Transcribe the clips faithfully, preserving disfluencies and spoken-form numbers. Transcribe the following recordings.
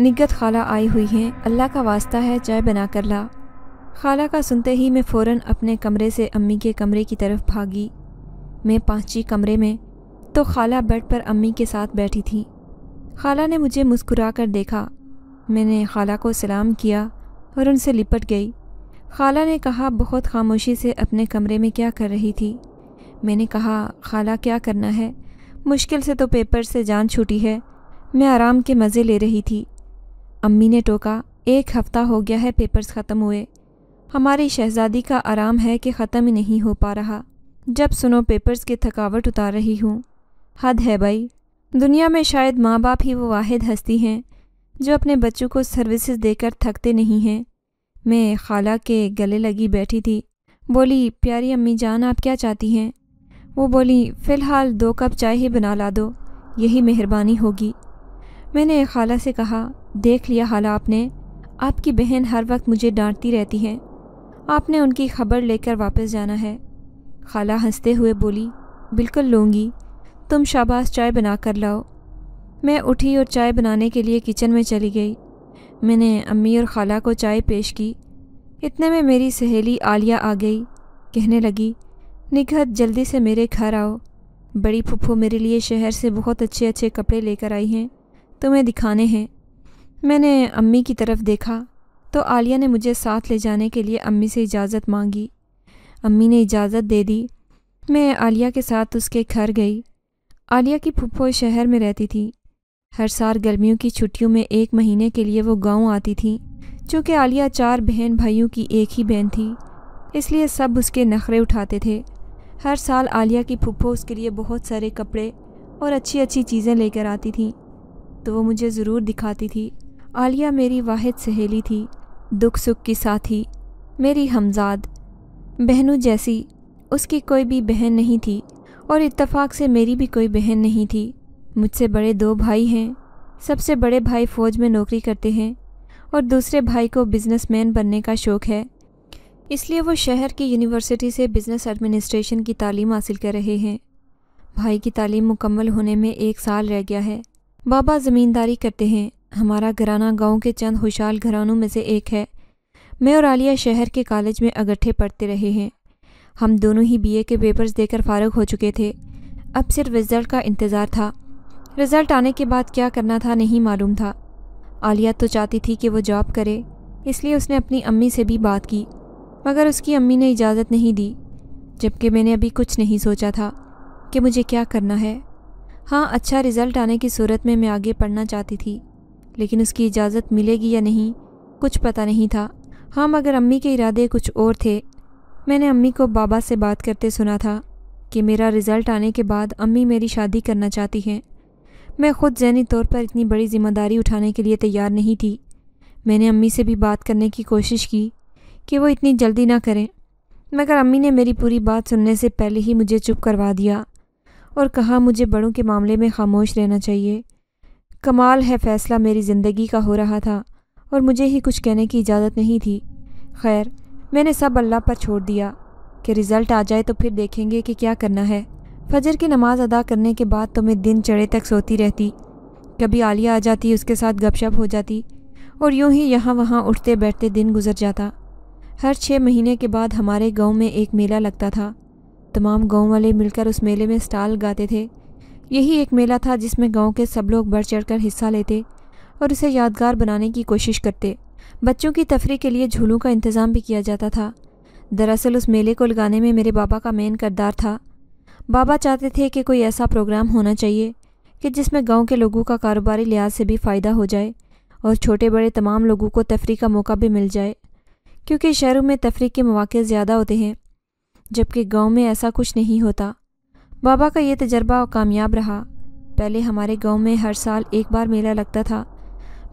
निगत खाला आई हुई हैं, अल्लाह का वास्ता है चाय बना कर ला। खाला का सुनते ही मैं फ़ौरन अपने कमरे से अम्मी के कमरे की तरफ भागी। मैं पहुंची कमरे में तो खाला बेड पर अम्मी के साथ बैठी थी। खाला ने मुझे मुस्कुरा कर देखा। मैंने खाला को सलाम किया और उनसे लिपट गई। खाला ने कहा, बहुत खामोशी से अपने कमरे में क्या कर रही थी? मैंने कहा, खाला क्या करना है, मुश्किल से तो पेपर से जान छूटी है, मैं आराम के मज़े ले रही थी। अम्मी ने टोका, एक हफ़्ता हो गया है पेपर्स ख़त्म हुए, हमारी शहज़ादी का आराम है कि ख़त्म ही नहीं हो पा रहा, जब सुनो पेपर्स की थकावट उतार रही हूँ। हद है भाई, दुनिया में शायद माँ बाप ही वो वाहिद हस्ती हैं जो अपने बच्चों को सर्विसेज देकर थकते नहीं हैं। मैं खाला के गले लगी बैठी थी। बोली, प्यारी अम्मी जान आप क्या चाहती हैं? वो बोली, फ़िलहाल दो कप चाय ही बना ला दो, यही मेहरबानी होगी। मैंने खाला से कहा, देख लिया खाला आपने, आपकी बहन हर वक्त मुझे डांटती रहती है, आपने उनकी खबर लेकर वापस जाना है। खाला हंसते हुए बोली, बिल्कुल लूँगी, तुम शाबाश चाय बना कर लाओ। मैं उठी और चाय बनाने के लिए किचन में चली गई। मैंने अम्मी और खाला को चाय पेश की। इतने में मेरी सहेली आलिया आ गई। कहने लगी, निखत जल्दी से मेरे घर आओ, बड़ी फुफ्फो मेरे लिए शहर से बहुत अच्छे अच्छे कपड़े लेकर आई हैं, तुम्हें दिखाने हैं। मैंने अम्मी की तरफ़ देखा तो आलिया ने मुझे साथ ले जाने के लिए अम्मी से इजाज़त मांगी। अम्मी ने इजाज़त दे दी। मैं आलिया के साथ उसके घर गई। आलिया की फुफ्फो शहर में रहती थी। हर साल गर्मियों की छुट्टियों में एक महीने के लिए वो गांव आती थी। चूँकि आलिया चार बहन भाइयों की एक ही बहन थी, इसलिए सब उसके नखरे उठाते थे। हर साल आलिया की फुफ्फो उसके लिए बहुत सारे कपड़े और अच्छी अच्छी चीज़ें लेकर आती थी, तो वो मुझे ज़रूर दिखाती थी। आलिया मेरी वाहिद सहेली थी, दुख सुख की साथी, मेरी हमजाद, बहनों जैसी। उसकी कोई भी बहन नहीं थी और इत्तेफाक से मेरी भी कोई बहन नहीं थी। मुझसे बड़े दो भाई हैं। सबसे बड़े भाई फ़ौज में नौकरी करते हैं और दूसरे भाई को बिजनेसमैन बनने का शौक़ है, इसलिए वो शहर की यूनिवर्सिटी से बिज़नेस एडमिनिस्ट्रेशन की तालीम हासिल कर रहे हैं। भाई की तालीम मुकम्मल होने में एक साल रह गया है। बाबा ज़मींदारी करते हैं। हमारा घराना गांव के चंद खुशहाल घरानों में से एक है। मैं और आलिया शहर के कॉलेज में इकट्ठे पढ़ते रहे हैं। हम दोनों ही बीए के पेपर्स देकर फ़ारिग हो चुके थे। अब सिर्फ रिज़ल्ट का इंतज़ार था। रिज़ल्ट आने के बाद क्या करना था नहीं मालूम था। आलिया तो चाहती थी कि वो जॉब करे, इसलिए उसने अपनी अम्मी से भी बात की, मगर उसकी अम्मी ने इजाज़त नहीं दी, जबकि मैंने अभी कुछ नहीं सोचा था कि मुझे क्या करना है। हाँ, अच्छा रिज़ल्ट आने की सूरत में मैं आगे पढ़ना चाहती थी, लेकिन उसकी इजाज़त मिलेगी या नहीं कुछ पता नहीं था। हाँ, मगर अम्मी के इरादे कुछ और थे। मैंने अम्मी को बाबा से बात करते सुना था कि मेरा रिज़ल्ट आने के बाद अम्मी मेरी शादी करना चाहती हैं। मैं ख़ुद ज़हनी तौर पर इतनी बड़ी ज़िम्मेदारी उठाने के लिए तैयार नहीं थी। मैंने अम्मी से भी बात करने की कोशिश की कि वो इतनी जल्दी ना करें, मगर अम्मी ने मेरी पूरी बात सुनने से पहले ही मुझे चुप करवा दिया और कहा मुझे बड़ों के मामले में खामोश रहना चाहिए। कमाल है, फ़ैसला मेरी ज़िंदगी का हो रहा था और मुझे ही कुछ कहने की इजाज़त नहीं थी। खैर, मैंने सब अल्लाह पर छोड़ दिया कि रिज़ल्ट आ जाए तो फिर देखेंगे कि क्या करना है। फजर की नमाज़ अदा करने के बाद तो मैं दिन चढ़े तक सोती रहती। कभी आलिया आ जाती, उसके साथ गपशप हो जाती और यूं ही यहाँ वहाँ उठते बैठते दिन गुजर जाता। हर छः महीने के बाद हमारे गांव में एक मेला लगता था। तमाम गांव वाले मिलकर उस मेले में स्टाल लगाते थे। यही एक मेला था जिसमें गांव के सब लोग बढ़ चढ़कर हिस्सा लेते और उसे यादगार बनाने की कोशिश करते। बच्चों की तफरी के लिए झूलों का इंतज़ाम भी किया जाता था। दरअसल उस मेले को लगाने में मेरे बाबा का मेन किरदार था। बाबा चाहते थे कि कोई ऐसा प्रोग्राम होना चाहिए कि जिसमें गांव के लोगों का कारोबारी लिहाज से भी फ़ायदा हो जाए और छोटे बड़े तमाम लोगों को तफरी का मौका भी मिल जाए, क्योंकि शहरों में तफरी के मौके ज़्यादा होते हैं, जबकि गांव में ऐसा कुछ नहीं होता। बाबा का ये तजर्बा कामयाब रहा। पहले हमारे गांव में हर साल एक बार मेला लगता था,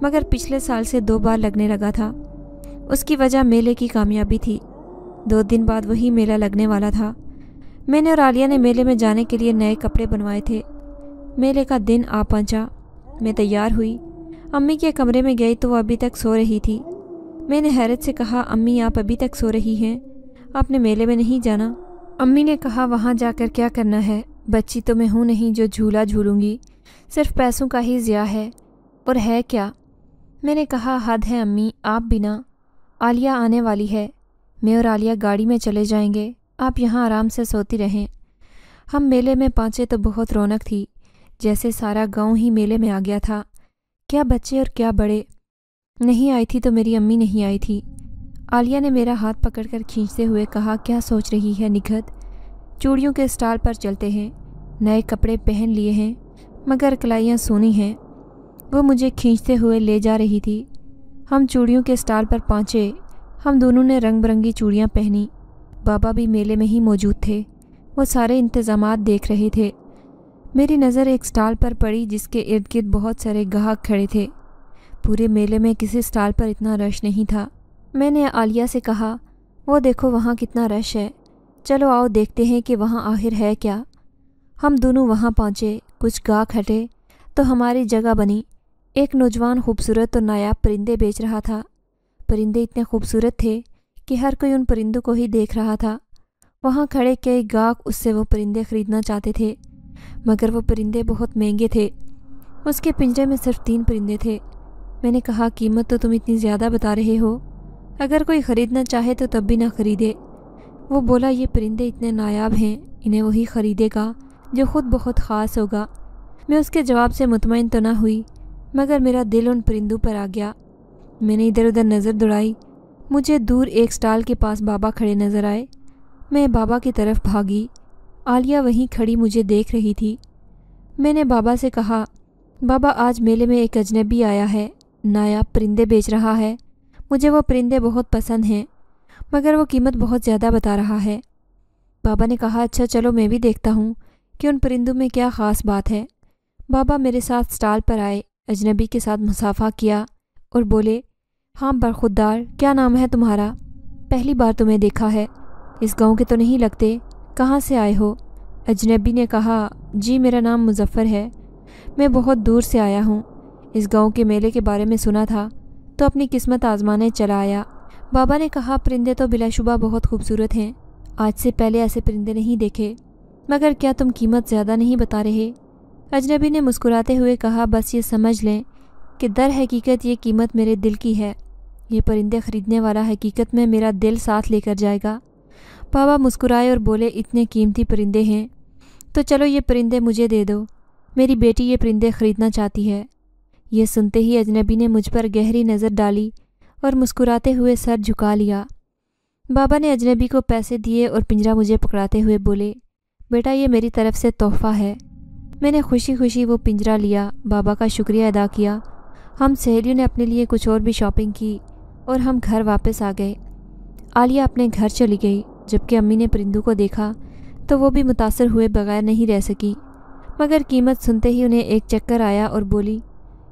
मगर पिछले साल से दो बार लगने लगा था। उसकी वजह मेले की कामयाबी थी। दो दिन बाद वही मेला लगने वाला था। मैंने और आलिया ने मेले में जाने के लिए नए कपड़े बनवाए थे। मेले का दिन आ पहुंचा। मैं तैयार हुई। अम्मी के कमरे में गई तो वो अभी तक सो रही थी। मैंने हैरत से कहा, अम्मी आप अभी तक सो रही हैं, आपने मेले में नहीं जाना? अम्मी ने कहा, वहाँ जाकर क्या करना है, बच्ची तो मैं हूँ नहीं जो झूला झूलूँगी, सिर्फ पैसों का ही ज़िया है। और है क्या? मैंने कहा, हद है अम्मी, आप बिना। आलिया आने वाली है, मैं और आलिया गाड़ी में चले जाएंगे, आप यहाँ आराम से सोती रहें। हम मेले में पहुँचे तो बहुत रौनक थी, जैसे सारा गांव ही मेले में आ गया था। क्या बच्चे और क्या बड़े। नहीं आई थी तो मेरी अम्मी नहीं आई थी। आलिया ने मेरा हाथ पकड़कर खींचते हुए कहा, क्या सोच रही है निखत? चूड़ियों के स्टाल पर चलते हैं, नए कपड़े पहन लिए हैं मगर कलाइयाँ सोनी हैं। वो मुझे खींचते हुए ले जा रही थी। हम चूड़ियों के स्टाल पर पहुँचे। हम दोनों ने रंग बिरंगी चूड़ियाँ पहनी। बाबा भी मेले में ही मौजूद थे, वो सारे इंतज़ामात देख रहे थे। मेरी नज़र एक स्टाल पर पड़ी जिसके इर्द गिर्द बहुत सारे ग्राहक खड़े थे। पूरे मेले में किसी स्टाल पर इतना रश नहीं था। मैंने आलिया से कहा, वो देखो वहाँ कितना रश है, चलो आओ देखते हैं कि वहाँ आखिर है क्या। हम दोनों वहाँ पहुँचे। कुछ ग्राहक हटे तो हमारी जगह बनी। एक नौजवान खूबसूरत और नायाब परिंदे बेच रहा था। परिंदे इतने खूबसूरत थे कि हर कोई उन परिंदों को ही देख रहा था। वहाँ खड़े कई ग्राहक उससे वो परिंदे ख़रीदना चाहते थे मगर वो परिंदे बहुत महंगे थे। उसके पिंजरे में सिर्फ तीन परिंदे थे। मैंने कहा, कीमत तो तुम इतनी ज़्यादा बता रहे हो, अगर कोई ख़रीदना चाहे तो तब भी ना ख़रीदे। वो बोला, ये परिंदे इतने नायाब हैं, इन्हें वही ख़रीदेगा जो ख़ुद बहुत ख़ास होगा। मैं उसके जवाब से मुतमईन तो ना हुई मगर मेरा दिल उन परिंदों पर आ गया। मैंने इधर उधर नज़र दौड़ाई। मुझे दूर एक स्टाल के पास बाबा खड़े नज़र आए। मैं बाबा की तरफ भागी। आलिया वहीं खड़ी मुझे देख रही थी। मैंने बाबा से कहा, बाबा आज मेले में एक अजनबी आया है, नायाब परिंदे बेच रहा है, मुझे वो परिंदे बहुत पसंद हैं मगर वो कीमत बहुत ज़्यादा बता रहा है। बाबा ने कहा, अच्छा चलो मैं भी देखता हूँ कि उन परिंदों में क्या ख़ास बात है। बाबा मेरे साथ स्टाल पर आए, अजनबी के साथ मुसाफा किया और बोले, हाँ बरखुदार, क्या नाम है तुम्हारा? पहली बार तुम्हें देखा है, इस गांव के तो नहीं लगते, कहाँ से आए हो? अजनबी ने कहा, जी मेरा नाम मुजफ्फ़र है, मैं बहुत दूर से आया हूँ, इस गांव के मेले के बारे में सुना था तो अपनी किस्मत आजमाने चला आया। बाबा ने कहा, परिंदे तो बिलाशुबा बहुत खूबसूरत हैं, आज से पहले ऐसे परिंदे नहीं देखे, मगर क्या तुम कीमत ज़्यादा नहीं बता रहे? अजनबी ने मुस्कुराते हुए कहा, बस ये समझ लें कि दर हकीकत ये कीमत मेरे दिल की है, ये परिंदे ख़रीदने वाला हकीकत में मेरा दिल साथ लेकर जाएगा। बाबा मुस्कुराए और बोले, इतने कीमती परिंदे हैं तो चलो ये परिंदे मुझे दे दो, मेरी बेटी ये परिंदे ख़रीदना चाहती है। ये सुनते ही अजनबी ने मुझ पर गहरी नज़र डाली और मुस्कुराते हुए सर झुका लिया। बाबा ने अजनबी को पैसे दिए और पिंजरा मुझे पकड़ाते हुए बोले, बेटा ये मेरी तरफ़ से तोहफ़ा है। मैंने खुशी खुशी वो पिंजरा लिया, बाबा का शुक्रिया अदा किया। हम सहेलियों ने अपने लिए कुछ और भी शॉपिंग की और हम घर वापस आ गए। आलिया अपने घर चली गई, जबकि अम्मी ने परिंदों को देखा तो वो भी मुतासर हुए बगैर नहीं रह सकी, मगर कीमत सुनते ही उन्हें एक चक्कर आया और बोली,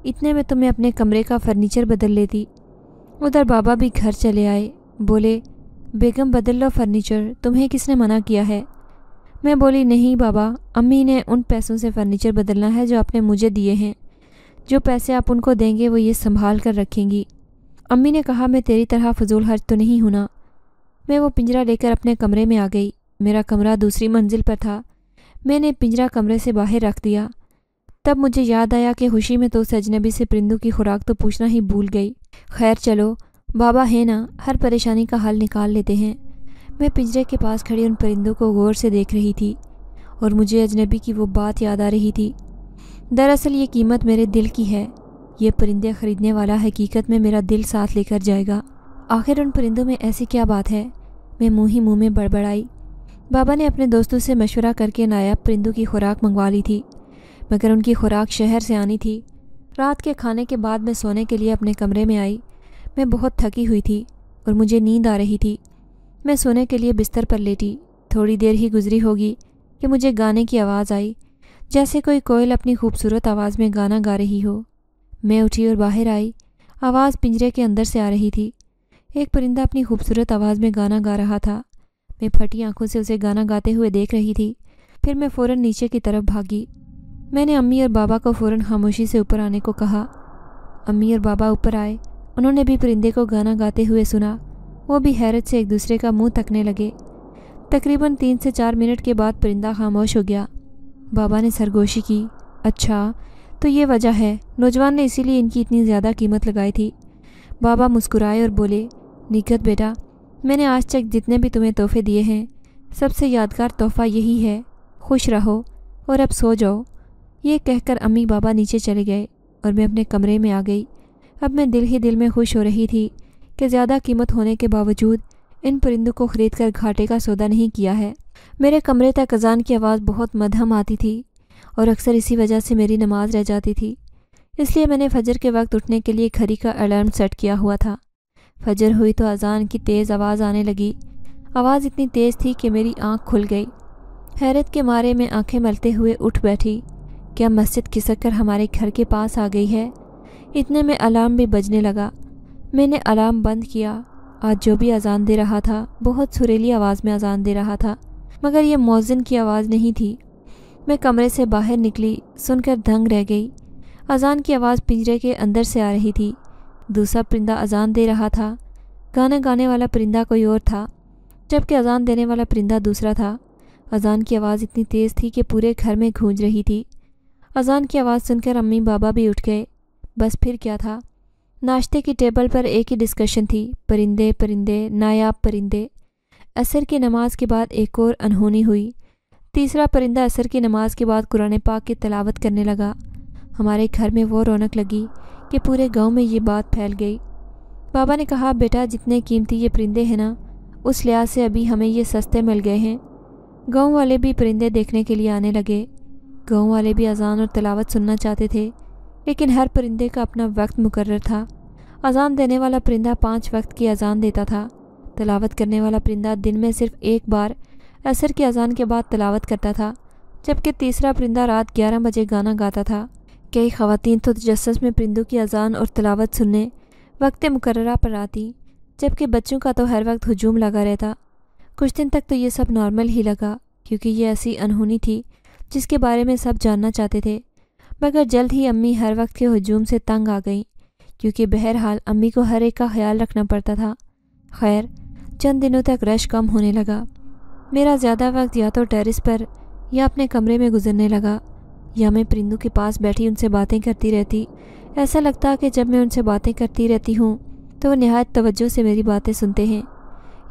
इतने में तो मैं अपने कमरे का फ़र्नीचर बदल लेती। उधर बाबा भी घर चले आए, बोले, बेगम बदल लो फर्नीचर, तुम्हें किसने मना किया है? मैं बोली, नहीं बाबा, अम्मी ने उन पैसों से फ़र्नीचर बदलना है जो आपने मुझे दिए हैं, जो पैसे आप उनको देंगे वो ये संभाल कर रखेंगी। अम्मी ने कहा, मैं तेरी तरह फजूल खर्च तो नहीं होना। मैं वो पिंजरा लेकर अपने कमरे में आ गई। मेरा कमरा दूसरी मंजिल पर था। मैंने पिंजरा कमरे से बाहर रख दिया। तब मुझे याद आया कि खुशी में तो उस अजनबी से परिंदों की खुराक तो पूछना ही भूल गई। खैर चलो, बाबा है ना, हर परेशानी का हल निकाल लेते हैं। मैं पिंजरे के पास खड़ी उन परिंदों को गौर से देख रही थी और मुझे अजनबी की वो बात याद आ रही थी, दरअसल ये कीमत मेरे दिल की है, ये परिंदे ख़रीदने वाला हकीकत में मेरा दिल साथ लेकर जाएगा। आखिर उन परिंदों में ऐसी क्या बात है? मैं मुँह ही मुँह में बड़बड़ाई। बाबा ने अपने दोस्तों से मशवरा करके नायाब परिंदों की खुराक मंगवा ली थी, मगर उनकी खुराक शहर से आनी थी। रात के खाने के बाद मैं सोने के लिए अपने कमरे में आई। मैं बहुत थकी हुई थी और मुझे नींद आ रही थी। मैं सोने के लिए बिस्तर पर लेटी। थोड़ी देर ही गुजरी होगी कि मुझे गाने की आवाज़ आई, जैसे कोई कोयल अपनी खूबसूरत आवाज़ में गाना गा रही हो। मैं उठी और बाहर आई। आवाज़ पिंजरे के अंदर से आ रही थी। एक परिंदा अपनी खूबसूरत आवाज़ में गाना गा रहा था। मैं फटी आंखों से उसे गाना गाते हुए देख रही थी। फिर मैं फ़ौरन नीचे की तरफ भागी। मैंने अम्मी और बाबा को फ़ौरन खामोशी से ऊपर आने को कहा। अम्मी और बाबा ऊपर आए। उन्होंने भी परिंदे को गाना गाते हुए सुना। वो भी हैरत से एक दूसरे का मुँह तकने लगे। तकरीबन तीन से चार मिनट के बाद परिंदा खामोश हो गया। बाबा ने सरगोशी की, अच्छा तो ये वजह है, नौजवान ने इसीलिए इनकी इतनी ज़्यादा कीमत लगाई थी। बाबा मुस्कुराए और बोले, निकत बेटा, मैंने आज तक जितने भी तुम्हें तोहफे दिए हैं, सबसे यादगार तोहफ़ा यही है, खुश रहो और अब सो जाओ। ये कहकर अम्मी बाबा नीचे चले गए और मैं अपने कमरे में आ गई। अब मैं दिल ही दिल में खुश हो रही थी कि ज़्यादा कीमत होने के बावजूद इन परिंदों को ख़रीद कर घाटे का सौदा नहीं किया है। मेरे कमरे तक अजान की आवाज़ बहुत मदहम आती थी और अक्सर इसी वजह से मेरी नमाज रह जाती थी। इसलिए मैंने फजर के वक्त उठने के लिए घड़ी का अलार्म सेट किया हुआ था। फजर हुई तो अजान की तेज़ आवाज़ आने लगी। आवाज़ इतनी तेज़ थी कि मेरी आँख खुल गई। हैरत के मारे मैं आँखें मलते हुए उठ बैठी। क्या मस्जिद खिसक कर हमारे घर के पास आ गई है। इतने में अलार्म भी बजने लगा। मैंने अलार्म बंद किया। आज जो भी अजान दे रहा था बहुत सुरीली आवाज़ में अजान दे रहा था, मगर यह मौज़िन की आवाज़ नहीं थी। मैं कमरे से बाहर निकली, सुनकर दंग रह गई। अजान की आवाज़ पिंजरे के अंदर से आ रही थी। दूसरा परिंदा अजान दे रहा था। गाना गाने वाला परिंदा कोई और था, जबकि अजान देने वाला परिंदा दूसरा था। अजान की आवाज़ इतनी तेज़ थी कि पूरे घर में गूंज रही थी। अजान की आवाज़ सुनकर अम्मी बाबा भी उठ गए। बस फिर क्या था, नाश्ते की टेबल पर एक ही डिस्कशन थी, परिंदे परिंदे नायाब परिंदे। असर की नमाज के बाद एक और अनहोनी हुई। तीसरा परिंदा असर की नमाज के बाद कुरान पाक की तिलावत करने लगा। हमारे घर में वो रौनक लगी कि पूरे गांव में ये बात फैल गई। बाबा ने कहा, बेटा जितने कीमती ये परिंदे हैं ना, उस लिहाज से अभी हमें ये सस्ते मिल गए हैं। गांव वाले भी परिंदे देखने के लिए आने लगे। गांव वाले भी अजान और तिलावत सुनना चाहते थे, लेकिन हर परिंदे का अपना वक्त मुकर्रर था। अजान देने वाला परिंदा पाँच वक्त की अजान देता था। तिलावत करने वाला परिंदा दिन में सिर्फ एक बार असर की अजान के बाद तिलावत करता था, जबकि तीसरा परिंदा रात ग्यारह बजे गाना गाता था। कई ख़वातीन तो तजस्सुस में परिंदों की अजान और तिलावत सुनने वक्त मुकर्ररा पर आती, जबकि बच्चों का तो हर वक्त हुजूम लगा रहता। कुछ दिन तक तो ये सब नॉर्मल ही लगा, क्योंकि ये ऐसी अनहोनी थी जिसके बारे में सब जानना चाहते थे। मगर जल्द ही अम्मी हर वक्त के हुजूम से तंग आ गई, क्योंकि बहरहाल अम्मी को हर एक का ख्याल रखना पड़ता था। खैर, चंद दिनों तक रश कम होने लगा। मेरा ज़्यादा वक्त या तो टेरेस पर या अपने कमरे में गुजरने लगा, या मैं परिंदों के पास बैठी उनसे बातें करती रहती। ऐसा लगता कि जब मैं उनसे बातें करती रहती हूँ तो वह निहायत तवज्जो से मेरी बातें सुनते हैं।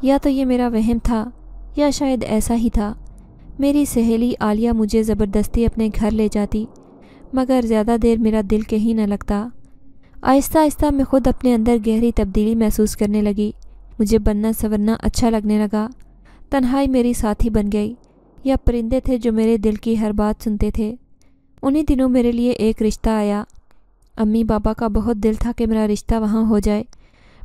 या तो ये मेरा वहम था या शायद ऐसा ही था। मेरी सहेली आलिया मुझे ज़बरदस्ती अपने घर ले जाती, मगर ज़्यादा देर मेरा दिल कहीं न लगता। आहिस्ता आहिस्ता मैं ख़ुद अपने अंदर गहरी तब्दीली महसूस करने लगी। मुझे बनना संवरना अच्छा लगने लगा। तन्हाई मेरी साथी बन गई, या परिंदे थे जो मेरे दिल की हर बात सुनते थे। उन्हीं दिनों मेरे लिए एक रिश्ता आया। अम्मी बाबा का बहुत दिल था कि मेरा रिश्ता वहाँ हो जाए,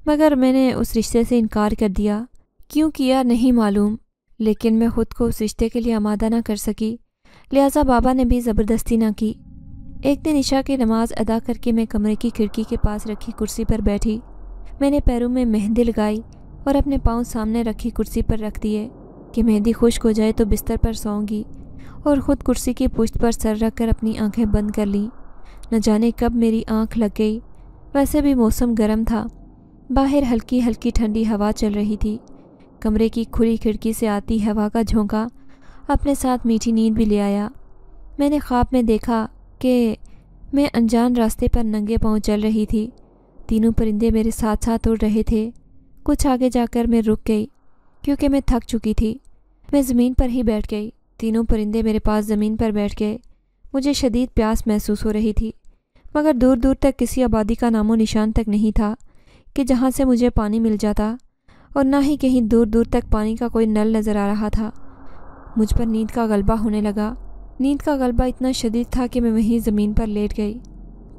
मगर मैंने उस रिश्ते से इनकार कर दिया। क्यों किया नहीं मालूम, लेकिन मैं ख़ुद को उस रिश्ते के लिए आमादा ना कर सकी, लिहाजा बाबा ने भी ज़बरदस्ती ना की। एक दिन ईशा की नमाज अदा करके मैं कमरे की खिड़की के पास रखी कुर्सी पर बैठी। मैंने पैरों में मेहंदी लगाई और अपने पाँव सामने रखी कुर्सी पर रख दिए कि मेहंदी खुश्क हो जाए तो बिस्तर पर सोऊंगी, और ख़ुद कुर्सी की पुश्त पर सर रख कर अपनी आंखें बंद कर लीं। न जाने कब मेरी आंख लग गई। वैसे भी मौसम गर्म था। बाहर हल्की हल्की ठंडी हवा चल रही थी। कमरे की खुली खिड़की से आती हवा का झोंका अपने साथ मीठी नींद भी ले आया। मैंने ख्वाब में देखा कि मैं अनजान रास्ते पर नंगे पांव चल रही थी। तीनों परिंदे मेरे साथ साथ उड़ रहे थे। कुछ आगे जाकर मैं रुक गई, क्योंकि मैं थक चुकी थी। मैं ज़मीन पर ही बैठ गई। तीनों परिंदे मेरे पास ज़मीन पर बैठ गए। मुझे शदीद प्यास महसूस हो रही थी, मगर दूर दूर तक किसी आबादी का नामो निशान तक नहीं था कि जहाँ से मुझे पानी मिल जाता, और ना ही कहीं दूर दूर तक पानी का कोई नल नज़र आ रहा था। मुझ पर नींद का गलबा होने लगा। नींद का गलबा इतना शदीद था कि मैं वहीं ज़मीन पर लेट गई।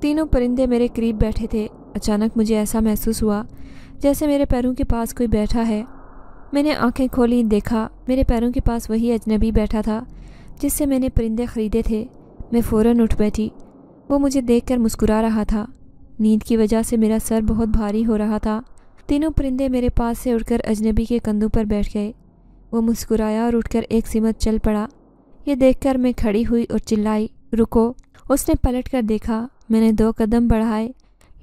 तीनों परिंदे मेरे करीब बैठे थे। अचानक मुझे ऐसा महसूस हुआ जैसे मेरे पैरों के पास कोई बैठा है। मैंने आंखें खोली, देखा मेरे पैरों के पास वही अजनबी बैठा था जिससे मैंने परिंदे ख़रीदे थे। मैं फ़ौरन उठ बैठी। वो मुझे देखकर मुस्कुरा रहा था। नींद की वजह से मेरा सर बहुत भारी हो रहा था। तीनों परिंदे मेरे पास से उड़कर अजनबी के कंधों पर बैठ गए। वो मुस्कुराया और उठकर एक सिमत चल पड़ा। ये देखकर मैं खड़ी हुई और चिल्लाई, रुको। उसने पलट कर देखा। मैंने दो कदम बढ़ाए,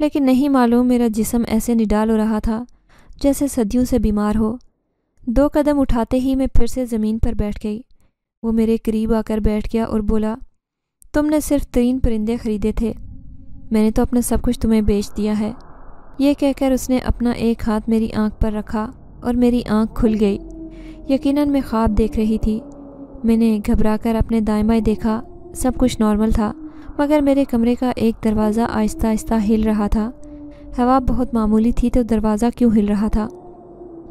लेकिन नहीं मालूम मेरा जिस्म ऐसे निडाल हो रहा था जैसे सदियों से बीमार हो। दो कदम उठाते ही मैं फिर से ज़मीन पर बैठ गई। वो मेरे करीब आकर बैठ गया और बोला, तुमने सिर्फ तीन परिंदे ख़रीदे थे, मैंने तो अपना सब कुछ तुम्हें बेच दिया है। यह कहकर उसने अपना एक हाथ मेरी आंख पर रखा और मेरी आंख खुल गई। यकीनन मैं ख्वाब देख रही थी। मैंने घबराकर अपने दाएं बाएं देखा, सब कुछ नॉर्मल था, मगर मेरे कमरे का एक दरवाज़ा आहिस्ता आहिस्ता हिल रहा था। हवा बहुत मामूली थी तो दरवाज़ा क्यों हिल रहा था।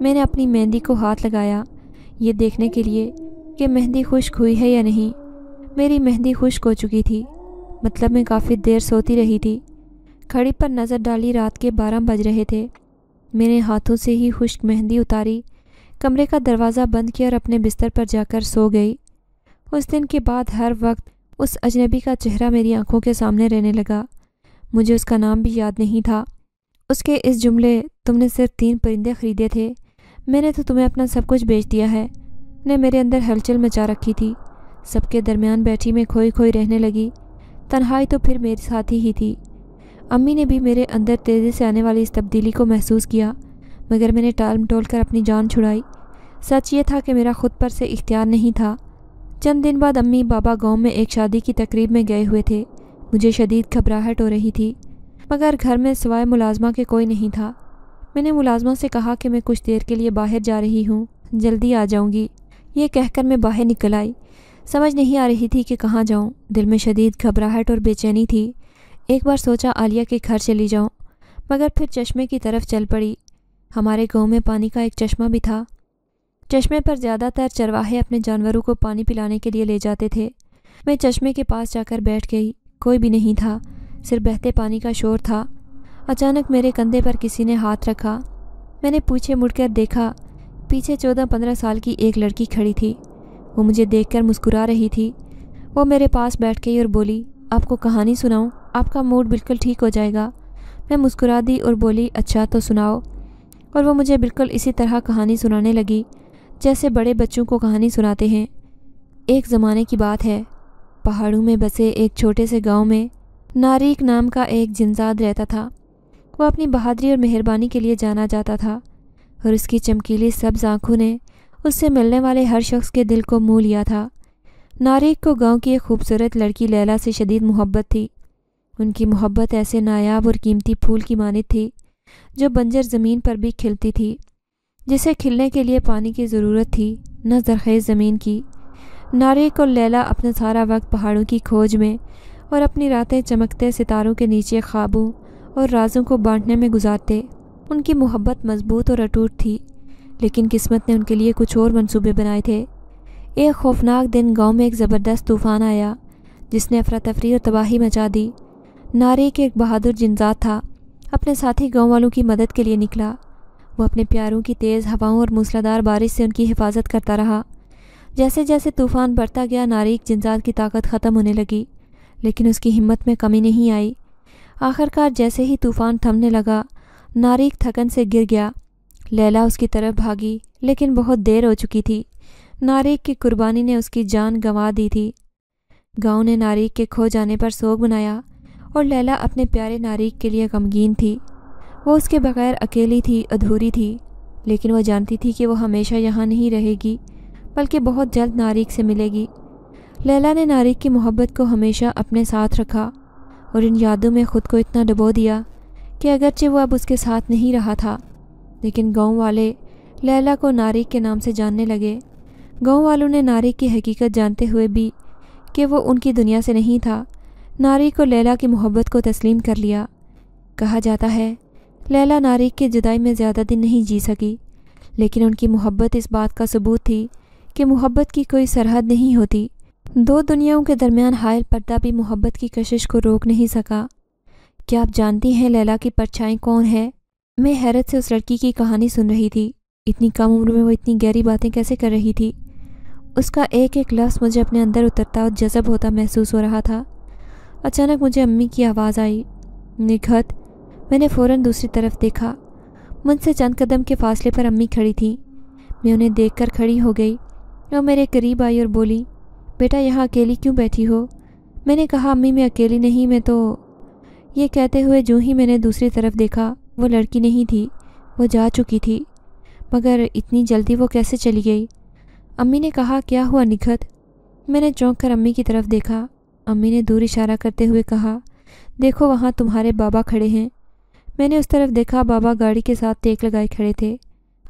मैंने अपनी मेहंदी को हाथ लगाया ये देखने के लिए कि मेहंदी खुश्क हुई है या नहीं। मेरी मेहंदी खुश्क हो चुकी थी, मतलब मैं काफ़ी देर सोती रही थी। घड़ी पर नज़र डाली, रात के बारह बज रहे थे। मैंने हाथों से ही खुश्क मेहंदी उतारी, कमरे का दरवाज़ा बंद किया और अपने बिस्तर पर जाकर सो गई। उस दिन के बाद हर वक्त उस अजनबी का चेहरा मेरी आंखों के सामने रहने लगा। मुझे उसका नाम भी याद नहीं था। उसके इस जुमले तुमने सिर्फ तीन परिंदे ख़रीदे थे, मैंने तो तुम्हें अपना सब कुछ बेच दिया है ने मेरे अंदर हलचल मचा रखी थी। सबके दरमियान बैठी मैं खोई खोई रहने लगी। तन्हाई तो फिर मेरे साथ ही थी। अम्मी ने भी मेरे अंदर तेज़ी से आने वाली इस तब्दीली को महसूस किया, मगर मैंने टाल मटोल कर अपनी जान छुड़ाई। सच ये था कि मेरा खुद पर से इख्तियार नहीं था। चंद दिन बाद अम्मी बाबा गांव में एक शादी की तकरीब में गए हुए थे। मुझे शदीद घबराहट हो रही थी, मगर घर में सिवाय मुलाजमा के कोई नहीं था। मैंने मुलाजमा से कहा कि मैं कुछ देर के लिए बाहर जा रही हूँ, जल्दी आ जाऊँगी। ये कहकर मैं बाहर निकल आई। समझ नहीं आ रही थी कि कहाँ जाऊँ। दिल में शदीद घबराहट और बेचैनी थी। एक बार सोचा आलिया के घर चली जाऊँ, मगर फिर चश्मे की तरफ चल पड़ी। हमारे गांव में पानी का एक चश्मा भी था। चश्मे पर ज़्यादातर चरवाहे अपने जानवरों को पानी पिलाने के लिए ले जाते थे। मैं चश्मे के पास जाकर बैठ गई। कोई भी नहीं था, सिर्फ बहते पानी का शोर था। अचानक मेरे कंधे पर किसी ने हाथ रखा। मैंने पीछे मुड़कर देखा, पीछे चौदह पंद्रह साल की एक लड़की खड़ी थी। वो मुझे देखकर मुस्कुरा रही थी। वो मेरे पास बैठ गई और बोली, आपको कहानी सुनाऊँ, आपका मूड बिल्कुल ठीक हो जाएगा। मैं मुस्कुरा दी और बोली, अच्छा तो सुनाओ। और वो मुझे बिल्कुल इसी तरह कहानी सुनाने लगी जैसे बड़े बच्चों को कहानी सुनाते हैं। एक ज़माने की बात है, पहाड़ों में बसे एक छोटे से गांव में नारीक नाम का एक जिनजाद रहता था। वो अपनी बहादुरी और मेहरबानी के लिए जाना जाता था, और उसकी चमकीली सब्ज़ आँखों ने उससे मिलने वाले हर शख्स के दिल को मोह लिया था। नारीक को गाँव की एक खूबसूरत लड़की लैला से शदीद मोहब्बत थी। उनकी मोहब्बत ऐसे नायाब और कीमती फूल की मानित थी जो बंजर ज़मीन पर भी खिलती थी, जिसे खिलने के लिए पानी की ज़रूरत थी न ज़रख़ेज़ ज़मीन की। नारिक और लैला अपना सारा वक्त पहाड़ों की खोज में और अपनी रातें चमकते सितारों के नीचे ख्वाबों और राज़ों को बांटने में गुजारते। उनकी मोहब्बत मजबूत और अटूट थी, लेकिन किस्मत ने उनके लिए कुछ और मंसूबे बनाए थे। एक खौफनाक दिन गाँव में एक ज़बरदस्त तूफ़ान आया जिसने अफरा तफरी और तबाही मचा दी। नारिक एक बहादुर जिनजाद था, अपने साथी गाँव वालों की मदद के लिए निकला। वो अपने प्यारों की तेज़ हवाओं और मूसलाधार बारिश से उनकी हिफाजत करता रहा। जैसे जैसे तूफ़ान बढ़ता गया, नारिक जिनजाद की ताकत ख़त्म होने लगी, लेकिन उसकी हिम्मत में कमी नहीं आई। आखिरकार जैसे ही तूफ़ान थमने लगा, नारिक थकन से गिर गया। लैला उसकी तरफ भागी, लेकिन बहुत देर हो चुकी थी। नारिक की कुर्बानी ने उसकी जान गंवा दी थी। गाँव ने नारिक के खो जाने पर शोक मनाया, और लैला अपने प्यारे नारिक के लिए गमगीन थी। वो उसके बगैर अकेली थी, अधूरी थी, लेकिन वो जानती थी कि वो हमेशा यहाँ नहीं रहेगी, बल्कि बहुत जल्द नारिक से मिलेगी। लैला ने नारिक की मोहब्बत को हमेशा अपने साथ रखा और इन यादों में ख़ुद को इतना डुबो दिया कि अगरचे वो अब उसके साथ नहीं रहा था, लेकिन गाँव वाले लैला को नारिक के नाम से जानने लगे। गाँव वालों ने नारिक की हकीकत जानते हुए भी कि वो उनकी दुनिया से नहीं था, नारिक और लैला की मोहब्बत को तस्लीम कर लिया। कहा जाता है लैला नारिक की जुदाई में ज़्यादा दिन नहीं जी सकी, लेकिन उनकी मोहब्बत इस बात का सबूत थी कि मोहब्बत की कोई सरहद नहीं होती। दो दुनियाओं के दरमियान हायल पर्दा भी मोहब्बत की कशिश को रोक नहीं सका। क्या आप जानती हैं लैला की परछाई कौन है? मैं हैरत से उस लड़की की कहानी सुन रही थी। इतनी कम उम्र में वो इतनी गहरी बातें कैसे कर रही थी। उसका एक एक लफ्ज़ मुझे अपने अंदर उतरता और जज़ब होता महसूस हो रहा था। अचानक मुझे अम्मी की आवाज़ आई, निखत। मैंने फ़ौरन दूसरी तरफ देखा। मुझसे चंद कदम के फासले पर अम्मी खड़ी थी। मैं उन्हें देखकर खड़ी हो गई। वो मेरे करीब आई और बोली, बेटा यहाँ अकेली क्यों बैठी हो? मैंने कहा, अम्मी मैं अकेली नहीं, मैं तो। ये कहते हुए जो ही मैंने दूसरी तरफ देखा, वो लड़की नहीं थी, वो जा चुकी थी। मगर इतनी जल्दी वो कैसे चली गई? अम्मी ने कहा, क्या हुआ निखत? मैंने चौंक कर अम्मी की तरफ देखा। अम्मी ने दूर इशारा करते हुए कहा, देखो वहाँ तुम्हारे बाबा खड़े हैं। मैंने उस तरफ देखा, बाबा गाड़ी के साथ टेक लगाए खड़े थे।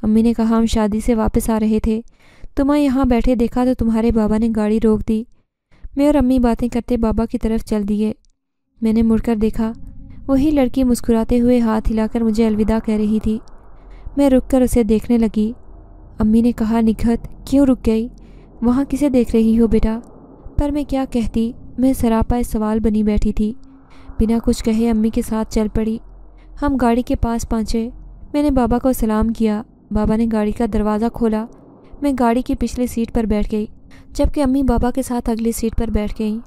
अम्मी ने कहा, हम शादी से वापस आ रहे थे, तुम्हें यहाँ बैठे देखा तो तुम्हारे बाबा ने गाड़ी रोक दी। मैं और अम्मी बातें करते बाबा की तरफ चल दिए। मैंने मुड़कर देखा, वही लड़की मुस्कुराते हुए हाथ हिलाकर मुझे अलविदा कह रही थी। मैं रुककर उसे देखने लगी। अम्मी ने कहा, निखत क्यों रुक गई, वहाँ किसे देख रही हो बेटा? पर मैं क्या कहती, मैं सरापा इस सवाल बनी बैठी थी। बिना कुछ कहे अम्मी के साथ चल पड़ी। हम गाड़ी के पास पहुँचे। मैंने बाबा को सलाम किया। बाबा ने गाड़ी का दरवाज़ा खोला। मैं गाड़ी की पिछली सीट पर बैठ गई, जबकि अम्मी बाबा के साथ अगली सीट पर बैठ गईं।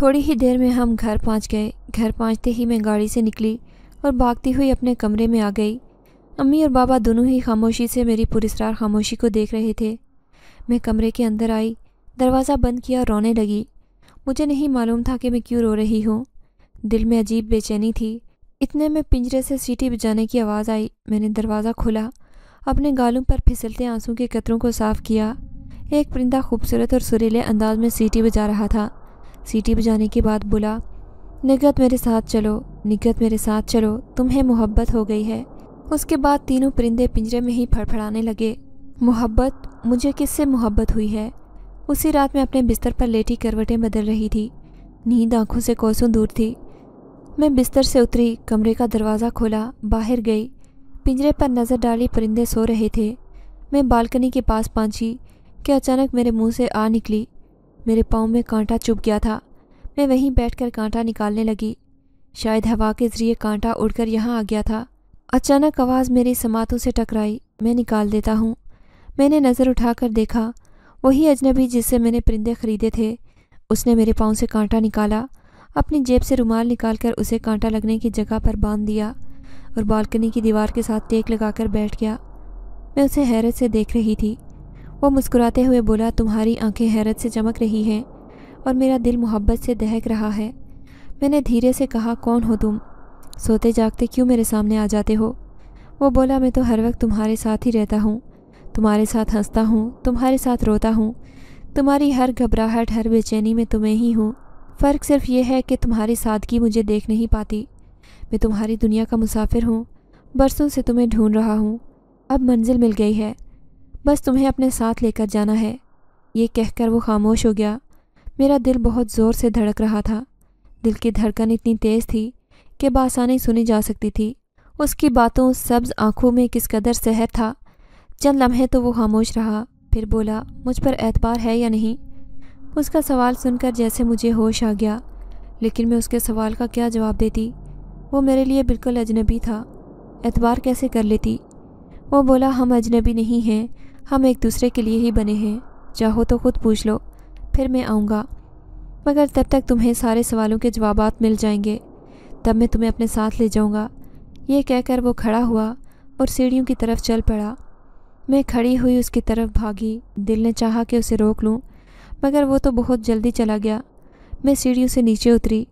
थोड़ी ही देर में हम घर पहुँच गए। घर पहुँचते ही मैं गाड़ी से निकली और भागती हुई अपने कमरे में आ गई। अम्मी और बाबा दोनों ही खामोशी से मेरी पुरस्कार खामोशी को देख रहे थे। मैं कमरे के अंदर आई, दरवाज़ा बंद किया, रोने लगी। मुझे नहीं मालूम था कि मैं क्यों रो रही हूँ। दिल में अजीब बेचैनी थी। इतने में पिंजरे से सीटी बजाने की आवाज़ आई। मैंने दरवाज़ा खोला, अपने गालों पर फिसलते आंसू के कतरों को साफ़ किया। एक परिंदा खूबसूरत और सुरीले अंदाज में सीटी बजा रहा था। सीटी बजाने के बाद बोला, निखत मेरे साथ चलो, निखत मेरे साथ चलो, तुम्हें मोहब्बत हो गई है। उसके बाद तीनों परिंदे पिंजरे में ही फड़फड़ाने लगे। मोहब्बत, मुझे किससे मोहब्बत हुई है? उसी रात मैं अपने बिस्तर पर लेटी करवटें बदल रही थी। नींद आंखों से कोसों दूर थी। मैं बिस्तर से उतरी, कमरे का दरवाज़ा खोला, बाहर गई। पिंजरे पर नज़र डाली, परिंदे सो रहे थे। मैं बालकनी के पास पहुंची कि अचानक मेरे मुंह से आ निकली। मेरे पाँव में कांटा चुभ गया था। मैं वहीं बैठकर कांटा निकालने लगी। शायद हवा के ज़रिए कांटा उड़कर यहाँ आ गया था। अचानक आवाज़ मेरी समातों से टकराई। मैं निकाल देता हूँ। मैंने नज़र उठाकर देखा, वही अजनबी जिससे मैंने परिंदे ख़रीदे थे, उसने मेरे पाँव से कांटा निकाला, अपनी जेब से रुमाल निकालकर उसे कांटा लगने की जगह पर बांध दिया और बालकनी की दीवार के साथ टेक लगाकर बैठ गया। मैं उसे हैरत से देख रही थी। वो मुस्कुराते हुए बोला, तुम्हारी आंखें हैरत से चमक रही हैं और मेरा दिल मोहब्बत से दहक रहा है। मैंने धीरे से कहा, कौन हो तुम? सोते जागते क्यों मेरे सामने आ जाते हो? वो बोला, मैं तो हर वक्त तुम्हारे साथ ही रहता हूँ, तुम्हारे साथ हंसता हूँ, तुम्हारे साथ रोता हूँ, तुम्हारी हर घबराहट, हर बेचैनी में तुम्हें ही हूँ। फ़र्क सिर्फ ये है कि तुम्हारी सादगी मुझे देख नहीं पाती। मैं तुम्हारी दुनिया का मुसाफिर हूँ, बरसों से तुम्हें ढूंढ रहा हूँ, अब मंजिल मिल गई है, बस तुम्हें अपने साथ लेकर जाना है। ये कहकर वो खामोश हो गया। मेरा दिल बहुत ज़ोर से धड़क रहा था। दिल की धड़कन इतनी तेज़ थी कि बासानी सुनी जा सकती थी। उसकी बातों, सब्ज़ आँखों में किस कदर सहर था। चंद लम्हे तो वो खामोश रहा, फिर बोला, मुझ पर एतबार है या नहीं? उसका सवाल सुनकर जैसे मुझे होश आ गया, लेकिन मैं उसके सवाल का क्या जवाब देती? वो मेरे लिए बिल्कुल अजनबी था, एतबार कैसे कर लेती? वो बोला, हम अजनबी नहीं हैं, हम एक दूसरे के लिए ही बने हैं, चाहो तो खुद पूछ लो, फिर मैं आऊँगा, मगर तब तक तुम्हें सारे सवालों के जवाबात मिल जाएंगे, तब मैं तुम्हें अपने साथ ले जाऊँगा। ये कहकर वो खड़ा हुआ और सीढ़ियों की तरफ चल पड़ा। मैं खड़ी हुई उसकी तरफ भागी। दिल ने चाहा कि उसे रोक लूँ, मगर वो तो बहुत जल्दी चला गया। मैं सीढ़ियों से नीचे उतरी।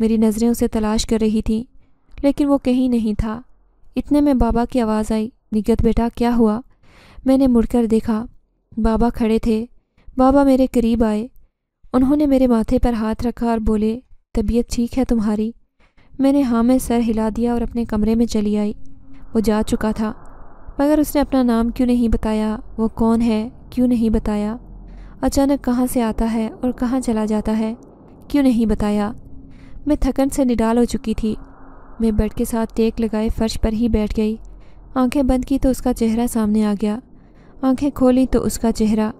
मेरी नज़रें उसे तलाश कर रही थीं, लेकिन वो कहीं नहीं था। इतने में बाबा की आवाज़ आई, निखत बेटा क्या हुआ? मैंने मुड़कर देखा, बाबा खड़े थे। बाबा मेरे करीब आए, उन्होंने मेरे माथे पर हाथ रखा और बोले, तबीयत ठीक है तुम्हारी? मैंने हाँ में सर हिला दिया और अपने कमरे में चली आई। वो जा चुका था, मगर उसने अपना नाम क्यों नहीं बताया? वो कौन है क्यों नहीं बताया? अचानक कहाँ से आता है और कहाँ चला जाता है, क्यों नहीं बताया? मैं थकन से निडाल हो चुकी थी। मैं बेड के साथ टेक लगाए फर्श पर ही बैठ गई। आंखें बंद की तो उसका चेहरा सामने आ गया, आंखें खोली तो उसका चेहरा।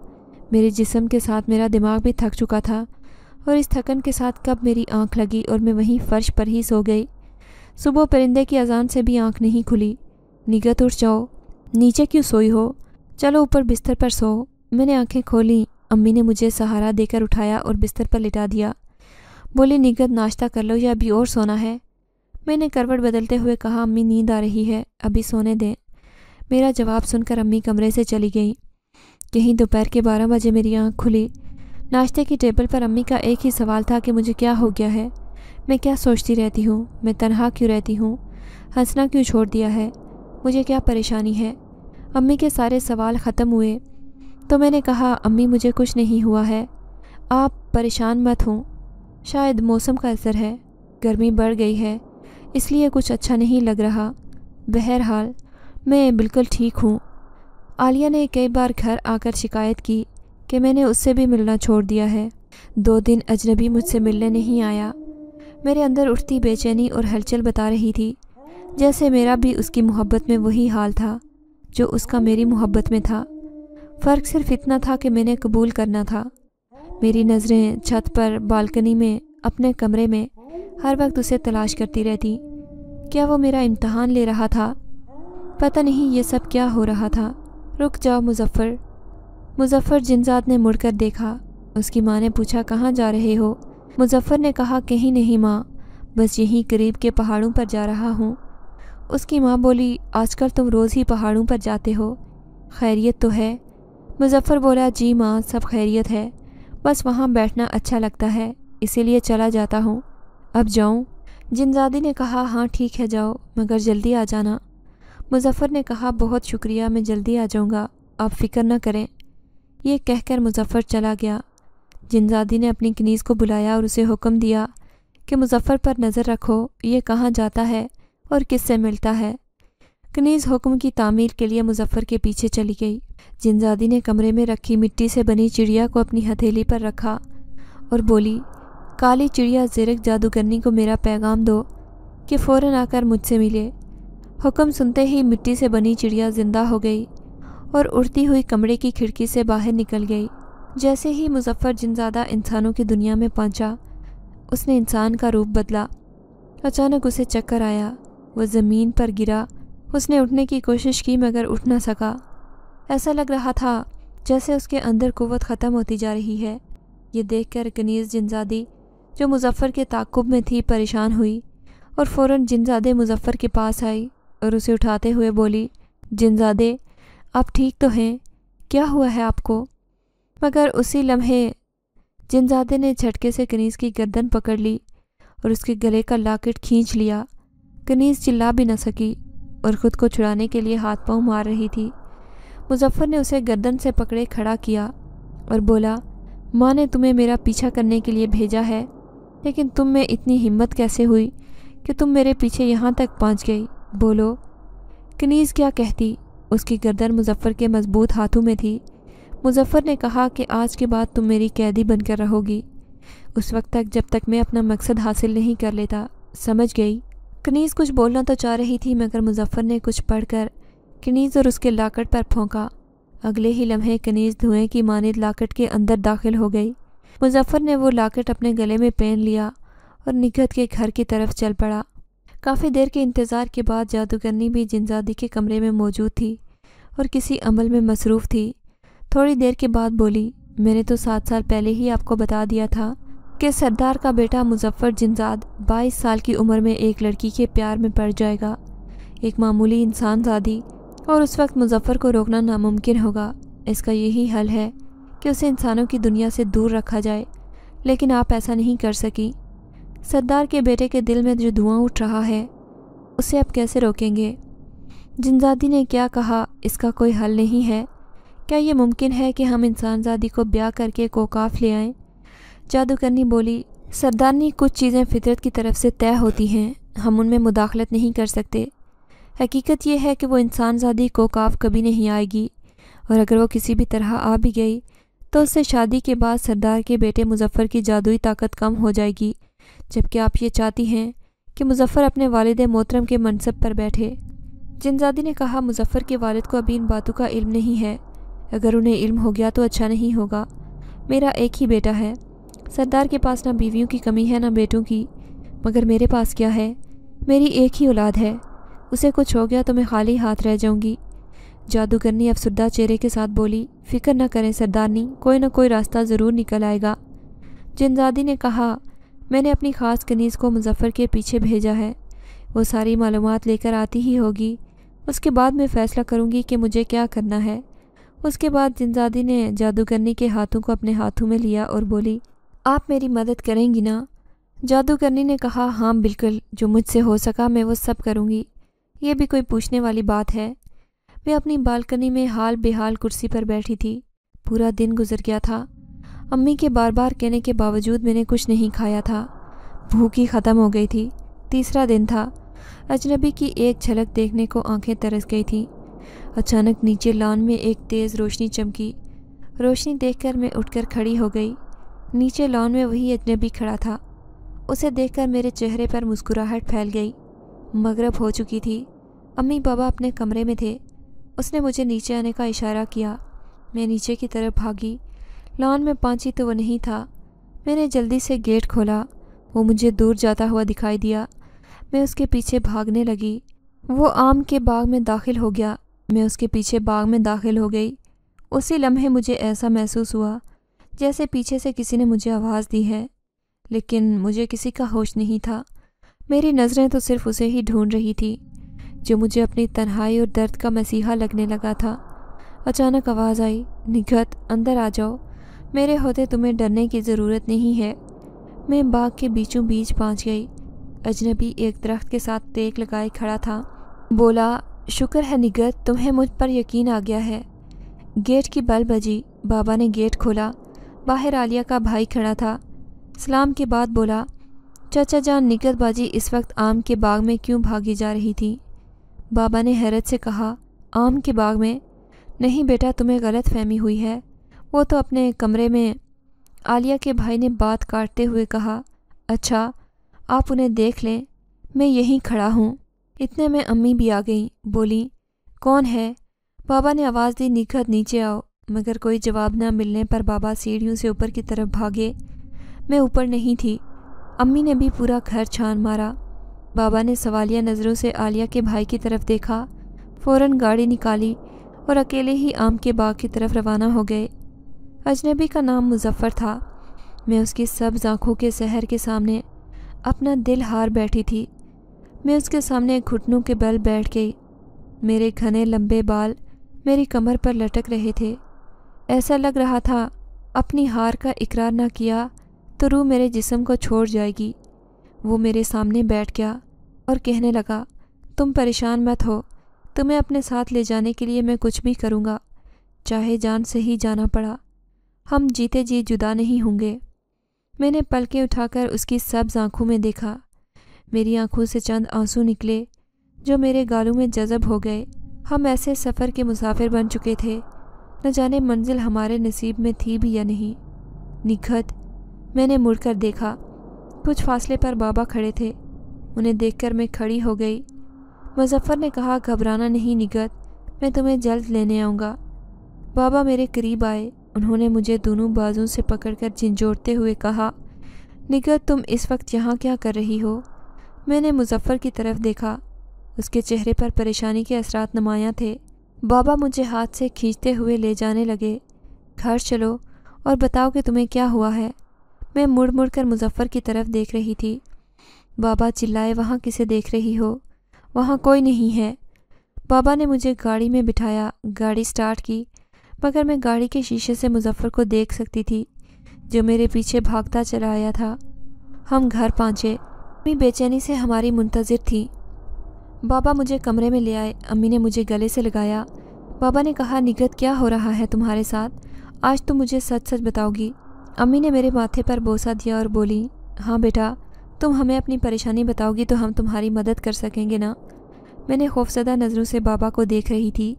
मेरे जिस्म के साथ मेरा दिमाग भी थक चुका था और इस थकन के साथ कब मेरी आंख लगी और मैं वहीं फ़र्श पर ही सो गई। सुबह परिंदे की अजान से भी आंख नहीं खुली। निगत उठ जाओ, नीचे क्यों सोई हो, चलो ऊपर बिस्तर पर सो। मैंने आंखें खोली। अम्मी ने मुझे सहारा देकर उठाया और बिस्तर पर लिटा दिया। बोले, निखत नाश्ता कर लो या अभी और सोना है? मैंने करवट बदलते हुए कहा, अम्मी नींद आ रही है, अभी सोने दें। मेरा जवाब सुनकर अम्मी कमरे से चली गई। कहीं दोपहर के बारह बजे मेरी आंख खुली। नाश्ते की टेबल पर अम्मी का एक ही सवाल था कि मुझे क्या हो गया है, मैं क्या सोचती रहती हूँ, मैं तन्हा क्यों रहती हूँ, हंसना क्यों छोड़ दिया है, मुझे क्या परेशानी है। अम्मी के सारे सवाल ख़त्म हुए तो मैंने कहा, अम्मी मुझे कुछ नहीं हुआ है, आप परेशान मत हों। शायद मौसम का असर है, गर्मी बढ़ गई है, इसलिए कुछ अच्छा नहीं लग रहा। बहरहाल मैं बिल्कुल ठीक हूँ। आलिया ने कई बार घर आकर शिकायत की कि मैंने उससे भी मिलना छोड़ दिया है। दो दिन अजनबी मुझसे मिलने नहीं आया। मेरे अंदर उठती बेचैनी और हलचल बता रही थी, जैसे मेरा भी उसकी मोहब्बत में वही हाल था जो उसका मेरी मोहब्बत में था। फ़र्क सिर्फ इतना था कि मैंने कबूल करना था। मेरी नज़रें छत पर, बालकनी में, अपने कमरे में हर वक्त उसे तलाश करती रहती। क्या वो मेरा इम्तहान ले रहा था? पता नहीं ये सब क्या हो रहा था। रुक जाओ मुजफ्फ़र। मुजफ्फ़र जिनजाद ने मुड़कर देखा। उसकी माँ ने पूछा, कहाँ जा रहे हो? मुजफ्फ़र ने कहा, कहीं नहीं माँ, बस यहीं करीब के पहाड़ों पर जा रहा हूँ। उसकी माँ बोली, आजकल तुम रोज़ ही पहाड़ों पर जाते हो, खैरियत तो है? मुजफ्फ़र बोला, जी माँ सब खैरियत है, बस वहाँ बैठना अच्छा लगता है इसीलिए चला जाता हूँ। अब जाऊँ? जिनजादी ने कहा, हाँ ठीक है जाओ, मगर जल्दी आ जाना। मुजफ्फ़र ने कहा, बहुत शुक्रिया, मैं जल्दी आ जाऊँगा, आप फ़िक्र न करें। यह कहकर मुजफ्फ़र चला गया। जिनजादी ने अपनी कनीज़ को बुलाया और उसे हुक्म दिया कि मुजफ्फ़र पर नज़र रखो, ये कहाँ जाता है और किससे मिलता है। कनीज़ हुक्म की तामील के लिए मुजफ्फ़र के पीछे चली गई। जिनजादी ने कमरे में रखी मिट्टी से बनी चिड़िया को अपनी हथेली पर रखा और बोली, काली चिड़िया ज़िरक जादूगरनी को मेरा पैगाम दो कि फ़ौरन आकर मुझसे मिले। हुक्म सुनते ही मिट्टी से बनी चिड़िया ज़िंदा हो गई और उड़ती हुई कमरे की खिड़की से बाहर निकल गई। जैसे ही मुजफ्फ़र जिनजादा इंसानों की दुनिया में पहुंचा, उसने इंसान का रूप बदला। अचानक उसे चक्कर आया, वह ज़मीन पर गिरा। उसने उठने की कोशिश की मगर उठ ना सका। ऐसा लग रहा था जैसे उसके अंदर कुव्वत ख़त्म होती जा रही है। ये देखकर कनीज़ जिनजादी, जो मुजफ्फ़र के ताक़ुब में थी, परेशान हुई और फ़ौरन जिनजादे मुजफ्फ़र के पास आई और उसे उठाते हुए बोली, जिनजादे आप ठीक तो हैं? क्या हुआ है आपको? मगर उसी लम्हे जिनजादे ने झटके से कनीज़ की गर्दन पकड़ ली और उसके गले का लाकेट खींच लिया। कनीज़ चिल्ला भी न सकी और ख़ुद को छुड़ाने के लिए हाथ पांव मार रही थी। मुजफ्फ़र ने उसे गर्दन से पकड़े खड़ा किया और बोला, माँ ने तुम्हें मेरा पीछा करने के लिए भेजा है, लेकिन तुम में इतनी हिम्मत कैसे हुई कि तुम मेरे पीछे यहाँ तक पहुँच गई? बोलो। कनीज़ क्या कहती, उसकी गर्दन मुजफ्फ़र के मजबूत हाथों में थी। मुजफ्फ़र ने कहा कि आज के बाद तुम मेरी कैदी बनकर रहोगी, उस वक्त तक जब तक मैं अपना मकसद हासिल नहीं कर लेता, समझ गई? कनीज़ कुछ बोलना तो चाह रही थी मगर मुजफ्फ़र ने कुछ पढ़कर कनीज़ और उसके लाकट पर फौंका। अगले ही लम्हे कनीज़ धुएं की मानिंद लाकट के अंदर दाखिल हो गई। मुजफ्फ़र ने वो लाकट अपने गले में पहन लिया और निकहत के घर की तरफ चल पड़ा। काफ़ी देर के इंतज़ार के बाद जादूगरनी भी जिनजादी के कमरे में मौजूद थी और किसी अमल में मसरूफ़ थी। थोड़ी देर के बाद बोली, मैंने तो सात साल पहले ही आपको बता दिया था कि सरदार का बेटा मुजफ्फ़र जिनजाद बाईस साल की उम्र में एक लड़की के प्यार में पड़ जाएगा, एक मामूली इंसानजादी, और उस वक्त मुजफ्फ़र को रोकना नामुमकिन होगा। इसका यही हल है कि उसे इंसानों की दुनिया से दूर रखा जाए, लेकिन आप ऐसा नहीं कर सकी। सरदार के बेटे के दिल में जो धुआं उठ रहा है, उसे आप कैसे रोकेंगे? जिनजादी ने क्या कहा, इसका कोई हल नहीं है। क्या ये मुमकिन है कि हम इंसानजादी को ब्याह करके कोकाफ ले आएं? जादूगरनी बोली, सरदारनी कुछ चीज़ें फितरत की तरफ से तय होती हैं, हम उनमें मुदाखलत नहीं कर सकते। हकीकत यह है कि वो इंसानजादी कोकाफ कभी नहीं आएगी, और अगर वो किसी भी तरह आ भी गई तो उससे शादी के बाद सरदार के बेटे मुजफ्फ़र की जादुई ताकत कम हो जाएगी, जबकि आप ये चाहती हैं कि मुजफ्फ़र अपने वालिद मोहतरम के मनसब पर बैठे। जिनजादी ने कहा, मुजफ्फ़र के वालिद को अभी इन बातों का इल्म नहीं है, अगर उन्हें इल्म हो गया तो अच्छा नहीं होगा। मेरा एक ही बेटा है, सरदार के पास ना बीवियों की कमी है ना बेटों की, मगर मेरे पास क्या है? मेरी एक ही औलाद है, उसे कुछ हो गया तो मैं खाली हाथ रह जाऊंगी। जादूगरनी अफसरदा चेहरे के साथ बोली, फ़िक्र न करें सरदारनी, कोई ना कोई रास्ता ज़रूर निकल आएगा। जिनजादी ने कहा, मैंने अपनी ख़ास कनीज़ को मुजफ्फ़र के पीछे भेजा है, वो सारी मालूमात लेकर आती ही होगी, उसके बाद मैं फ़ैसला करूँगी कि मुझे क्या करना है। उसके बाद जिनजादी ने जादूगरनी के हाथों को अपने हाथों में लिया और बोली, आप मेरी मदद करेंगी ना? जादूगरनी ने कहा, हाँ बिल्कुल, जो मुझसे हो सका मैं वो सब करूँगी, ये भी कोई पूछने वाली बात है। मैं अपनी बालकनी में हाल बेहाल कुर्सी पर बैठी थी। पूरा दिन गुजर गया था। अम्मी के बार बार कहने के बावजूद मैंने कुछ नहीं खाया था। भूख ही ख़त्म हो गई थी। तीसरा दिन था। अजनबी की एक झलक देखने को आंखें तरस गई थीं। अचानक नीचे लॉन में एक तेज़ रोशनी चमकी। रोशनी देखकर मैं उठकर खड़ी हो गई। नीचे लॉन में वही अजनबी खड़ा था। उसे देखकर मेरे चेहरे पर मुस्कुराहट फैल गई। मगरिब हो चुकी थी। अम्मी बाबा अपने कमरे में थे। उसने मुझे नीचे आने का इशारा किया। मैं नीचे की तरफ भागी। लॉन में पहुंची तो वो नहीं था। मैंने जल्दी से गेट खोला। वो मुझे दूर जाता हुआ दिखाई दिया। मैं उसके पीछे भागने लगी। वो आम के बाग में दाखिल हो गया। मैं उसके पीछे बाग में दाखिल हो गई। उसी लम्हे मुझे ऐसा महसूस हुआ जैसे पीछे से किसी ने मुझे आवाज़ दी है, लेकिन मुझे किसी का होश नहीं था। मेरी नज़रें तो सिर्फ उसे ही ढूंढ रही थी जो मुझे अपनी तन्हाई और दर्द का मसीहा लगने लगा था। अचानक आवाज़ आई, निखत अंदर आ जाओ। मेरे होते तुम्हें डरने की ज़रूरत नहीं है। मैं बाग के बीचों बीच पहुँच गई। अजनबी एक दरख्त के साथ टेक लगाए खड़ा था। बोला, शुक्र है निगत, तुम्हें मुझ पर यकीन आ गया है। गेट की बेल बजी। बाबा ने गेट खोला। बाहर आलिया का भाई खड़ा था। सलाम के बाद बोला, चाचा जान निगत बाजी इस वक्त आम के बाग में क्यों भागी जा रही थी? बाबा ने हैरत से कहा, आम के बाग में? नहीं बेटा, तुम्हें गलत फहमी हुई है, वो तो अपने कमरे में। आलिया के भाई ने बात काटते हुए कहा, अच्छा आप उन्हें देख लें, मैं यहीं खड़ा हूँ। इतने में अम्मी भी आ गई। बोली, कौन है? बाबा ने आवाज़ दी, निखत नीचे आओ। मगर कोई जवाब ना मिलने पर बाबा सीढ़ियों से ऊपर की तरफ भागे। मैं ऊपर नहीं थी। अम्मी ने भी पूरा घर छान मारा। बाबा ने सवालिया नज़रों से आलिया के भाई की तरफ देखा, फ़ौरन गाड़ी निकाली और अकेले ही आम के बाग की तरफ रवाना हो गए। अजनबी का नाम मुजफ्फ़र था। मैं उसकी सब्ज़ आँखों के शहर के सामने अपना दिल हार बैठी थी। मैं उसके सामने घुटनों के बल बैठ गई। मेरे घने लंबे बाल मेरी कमर पर लटक रहे थे। ऐसा लग रहा था अपनी हार का इकरार ना किया तो रूह मेरे जिस्म को छोड़ जाएगी। वो मेरे सामने बैठ गया और कहने लगा, तुम परेशान मत हो, तुम्हें अपने साथ ले जाने के लिए मैं कुछ भी करूँगा, चाहे जान से ही जाना पड़ा, हम जीते जी जुदा नहीं होंगे। मैंने पलकें उठाकर उसकी सब्ज़ आँखों में देखा। मेरी आँखों से चंद आंसू निकले जो मेरे गालों में जज़ब हो गए। हम ऐसे सफ़र के मुसाफिर बन चुके थे, न जाने मंजिल हमारे नसीब में थी भी या नहीं। निखत, मैंने मुड़कर देखा। कुछ फासले पर बाबा खड़े थे। उन्हें देखकर मैं खड़ी हो गई। मुजफ्फ़र ने कहा, घबराना नहीं निखत, मैं तुम्हें जल्द लेने आऊँगा। बाबा मेरे करीब आए। उन्होंने मुझे दोनों बाजुओं से पकड़कर झिंझोड़ते हुए कहा, निखत तुम इस वक्त यहाँ क्या कर रही हो? मैंने मुजफ्फ़र की तरफ देखा। उसके चेहरे पर परेशानी के असरात नुमायाँ थे। बाबा मुझे हाथ से खींचते हुए ले जाने लगे। घर चलो और बताओ कि तुम्हें क्या हुआ है। मैं मुड़ मुड़ कर मुजफ्फ़र की तरफ देख रही थी। बाबा चिल्लाए, वहाँ किसे देख रही हो? वहाँ कोई नहीं है। बाबा ने मुझे गाड़ी में बिठाया। गाड़ी स्टार्ट की, मगर मैं गाड़ी के शीशे से मुजफ्फ़र को देख सकती थी जो मेरे पीछे भागता चला आया था। हम घर पहुँचे। अम्मी बेचैनी से हमारी मुंतज़िर थी। बाबा मुझे कमरे में ले आए। अम्मी ने मुझे गले से लगाया। बाबा ने कहा, निखत क्या हो रहा है तुम्हारे साथ? आज तुम मुझे सच सच बताओगी। अम्मी ने मेरे माथे पर बोसा दिया और बोली, हाँ बेटा, तुम हमें अपनी परेशानी बताओगी तो हम तुम्हारी मदद कर सकेंगे ना। मैंने खौफजदा नज़रों से बाबा को देख रही थी,